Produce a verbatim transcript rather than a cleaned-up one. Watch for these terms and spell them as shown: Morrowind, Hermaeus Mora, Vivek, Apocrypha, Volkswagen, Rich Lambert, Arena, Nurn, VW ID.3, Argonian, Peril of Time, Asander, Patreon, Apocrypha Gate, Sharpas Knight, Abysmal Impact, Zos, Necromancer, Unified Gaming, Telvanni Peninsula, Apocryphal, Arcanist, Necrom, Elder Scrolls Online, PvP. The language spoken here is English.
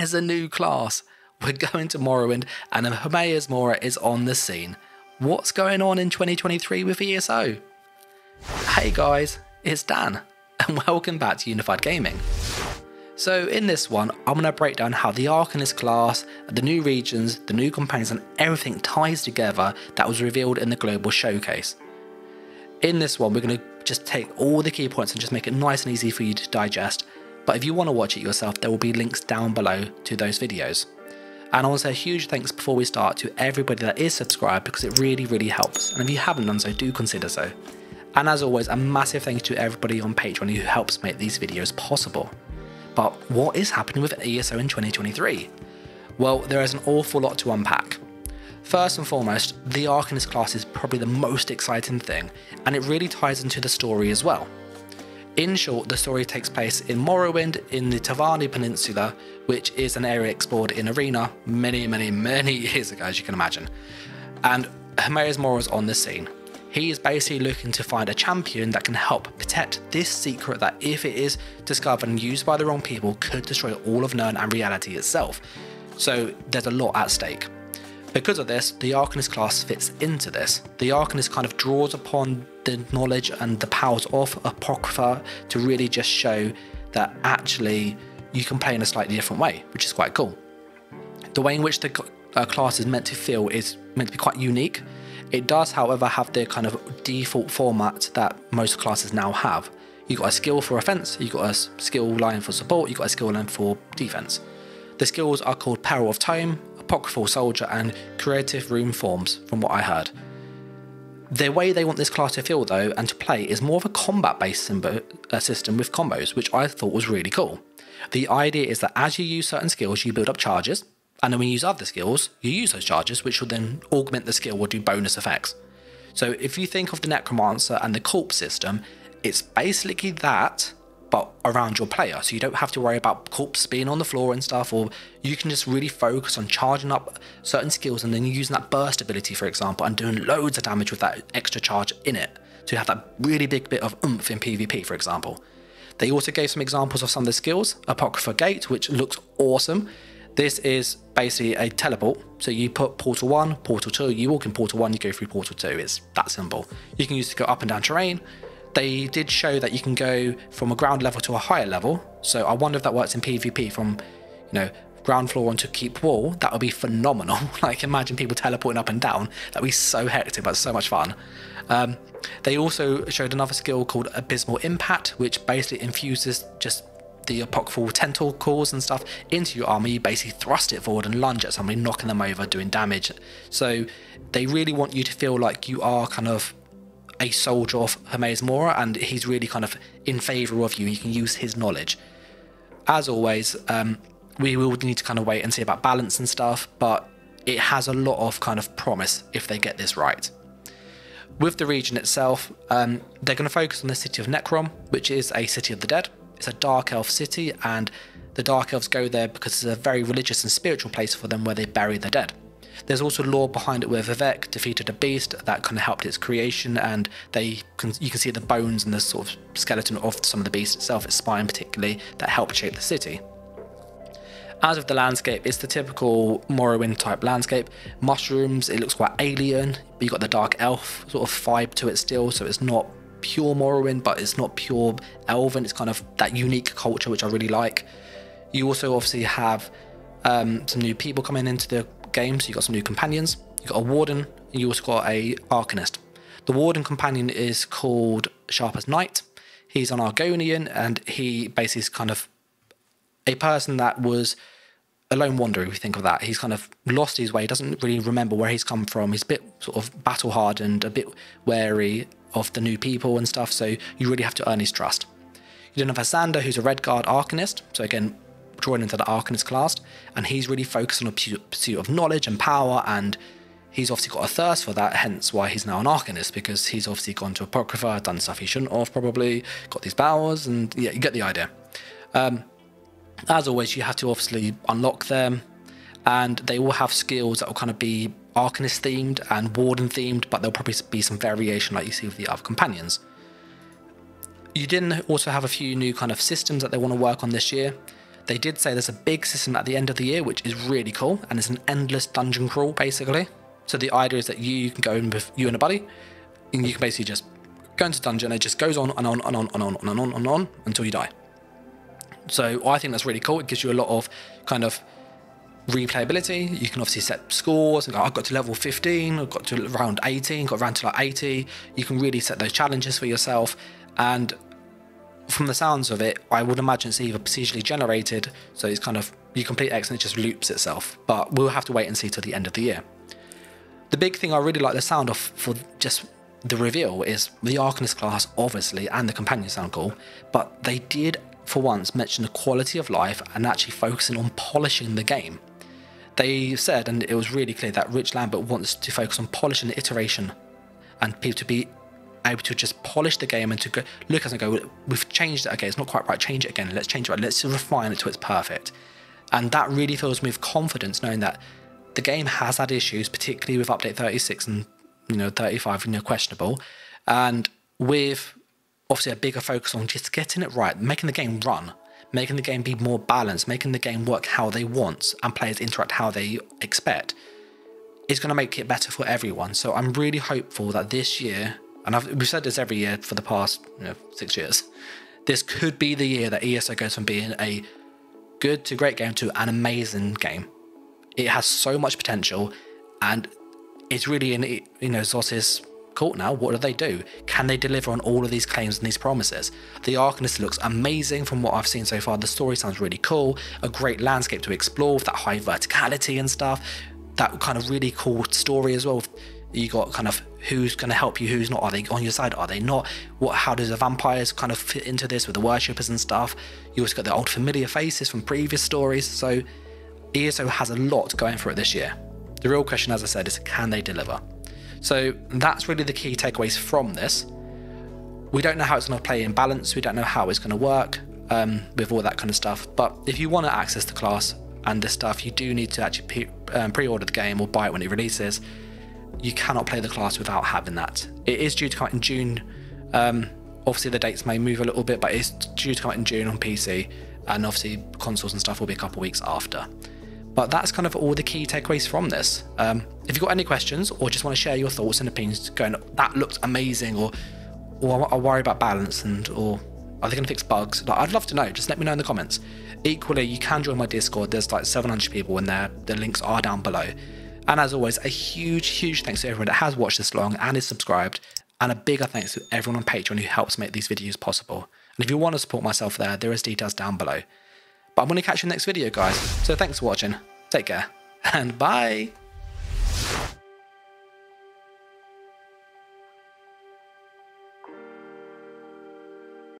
There's a new class. We're going to Morrowind and Hermaeus Mora is on the scene. What's going on in twenty twenty-three with E S O? Hey guys, it's Dan and welcome back to Unified Gaming. So in this one, I'm going to break down how the Arcanist class, the new regions, the new companions and everything ties together that was revealed in the global showcase. In this one, we're going to just take all the key points and just make it nice and easy for you to digest. But if you want to watch it yourself, there will be links down below to those videos. And I want to say a huge thanks before we start to everybody that is subscribed because it really, really helps. And if you haven't done so, do consider so. And as always, a massive thank you to everybody on Patreon who helps make these videos possible. But what is happening with E S O in twenty twenty-three? Well, there is an awful lot to unpack. First and foremost, the Arcanist class is probably the most exciting thing, and it really ties into the story as well. In short, the story takes place in Morrowind in the Telvanni Peninsula, which is an area explored in Arena many, many, many years ago, as you can imagine. And Hermaeus Mora is on the scene. He is basically looking to find a champion that can help protect this secret that, if it is discovered and used by the wrong people, could destroy all of Nurn and reality itself. So there's a lot at stake. Because of this, the Arcanist class fits into this. The Arcanist kind of draws upon the knowledge and the powers of Apocrypha to really just show that actually you can play in a slightly different way, which is quite cool. The way in which the uh, class is meant to feel is meant to be quite unique. It does, however, have the kind of default format that most classes now have. You've got a skill for offense, you've got a skill line for support, you've got a skill line for defense. The skills are called Peril of Time, Apocryphal Soldier and Creative Room Forms, from what I heard. The way they want this class to feel though and to play is more of a combat-based system with combos, which I thought was really cool. The idea is that as you use certain skills, you build up charges. And then when you use other skills, you use those charges, which will then augment the skill or do bonus effects. So if you think of the Necromancer and the Corpse system, it's basically that, but around your player. So you don't have to worry about Corpse being on the floor and stuff, or you can just really focus on charging up certain skills and then using that burst ability, for example, and doing loads of damage with that extra charge in it. So you have that really big bit of oomph in PvP, for example. They also gave some examples of some of the skills. Apocrypha Gate, which looks awesome. This is basically a teleport, so you put portal one, portal two, you walk in portal one, you go through portal two, it's that simple. You can use it to go up and down terrain. They did show that you can go from a ground level to a higher level, so I wonder if that works in PvP from, you know, ground floor onto keep wall. That would be phenomenal. Like, imagine people teleporting up and down, that'd be so hectic, but so much fun. Um, they also showed another skill called Abysmal Impact, which basically infuses just the apocryphal tentacles and stuff into your armor. You basically thrust it forward and lunge at somebody, knocking them over, doing damage. So they really want you to feel like you are kind of a soldier of Hermaeus Mora, and he's really kind of in favor of you. You can use his knowledge. As always, um, we will need to kind of wait and see about balance and stuff, but it has a lot of kind of promise if they get this right. With the region itself, um, they're going to focus on the city of Necrom, which is a city of the dead. It's a dark elf city, and the dark elves go there because it's a very religious and spiritual place for them where they bury the dead. There's also lore behind it where Vivek defeated a beast that kind of helped its creation, and they can, you can see the bones and the sort of skeleton of some of the beast itself, its spine particularly, that helped shape the city. As of the landscape, it's the typical Morrowind type landscape. Mushrooms, it looks quite alien, but you've got the dark elf sort of vibe to it still, so it's not pure Morrowind, but it's not pure elven. It's kind of that unique culture, which I really like. You also obviously have um, some new people coming into the game, so you've got some new companions. You've got a warden, and you also got a arcanist. The warden companion is called Sharpas Knight. He's an Argonian, and he basically is kind of a person that was a lone wanderer, if you think of that. He's kind of lost his way, doesn't really remember where he's come from. He's a bit sort of battle hardened, a bit wary of the new people and stuff, so you really have to earn his trust. You then have Asander, who's a red guard arcanist, so again drawing into the arcanist class, and he's really focused on a pursuit of knowledge and power, and he's obviously got a thirst for that, hence why he's now an arcanist, because he's obviously gone to Apocrypha, done stuff he shouldn't have, probably got these powers, and yeah, you get the idea. Um, as always, you have to obviously unlock them, and they all have skills that will kind of be Arcanist themed and Warden themed, but there'll probably be some variation like you see with the other companions. You did also have a few new kind of systems that they want to work on this year. They did say there's a big system at the end of the year, which is really cool, and it's an endless dungeon crawl, basically. So the idea is that you can go in with you and a buddy, and you can basically just go into the dungeon, and it just goes on and on and on and on and on and on until you die. So I think that's really cool. It gives you a lot of kind of replayability. You can obviously set scores. Like, oh, I got to level fifteen, I got to round eighteen, got round to like eighty. You can really set those challenges for yourself. And from the sounds of it, I would imagine it's either procedurally generated, so it's kind of, you complete X and it just loops itself. But we'll have to wait and see till the end of the year. The big thing I really like the sound of for just the reveal is the Arcanist class, obviously, and the companion sound cool, but they did for once mention the quality of life and actually focusing on polishing the game. They said, and it was really clear, that Rich Lambert wants to focus on polish and iteration, and people to be able to just polish the game and to go, look at it and go, we've changed it, okay, it's not quite right, change it again, let's change it, right, let's refine it till it's perfect. And that really fills me with confidence, knowing that the game has had issues, particularly with update thirty-six and, you know, thirty-five, you know, questionable, and with obviously a bigger focus on just getting it right, making the game run, making the game be more balanced, making the game work how they want and players interact how they expect, is going to make it better for everyone. So I'm really hopeful that this year, and I've, we've said this every year for the past, you know, six years, this could be the year that E S O goes from being a good to great game to an amazing game. It has so much potential, and it's really in, you know, Zos's court now. What do they do? Can they deliver on all of these claims and these promises? The Arcanist looks amazing from what I've seen so far. The story sounds really cool. A great landscape to explore with that high verticality and stuff. That kind of really cool story as well. You got kind of who's going to help you, who's not. Are they on your side? Are they not? What? How does the vampires kind of fit into this with the worshippers and stuff? You also got the old familiar faces from previous stories. So E S O has a lot going for it this year. The real question, as I said, is can they deliver? So that's really the key takeaways from this. We don't know how it's going to play in balance. We don't know how it's going to work um, with all that kind of stuff. But if you want to access the class and this stuff, you do need to actually pre-order the game or buy it when it releases. You cannot play the class without having that. It is due to come out in June. Um, obviously, the dates may move a little bit, but it's due to come out in June on P C. And obviously, consoles and stuff will be a couple of weeks after. But that's kind of all the key takeaways from this. Um, if you've got any questions or just want to share your thoughts and opinions, going, that looked amazing, or or I worry about balance, and or are they going to fix bugs? Like, I'd love to know. Just let me know in the comments. Equally, you can join my Discord. There's like seven hundred people in there. The links are down below. And as always, a huge, huge thanks to everyone that has watched this long and is subscribed. And a bigger thanks to everyone on Patreon who helps make these videos possible. And if you want to support myself there, there is details down below. But I'm going to catch you in the next video, guys. So thanks for watching. Take care. And bye.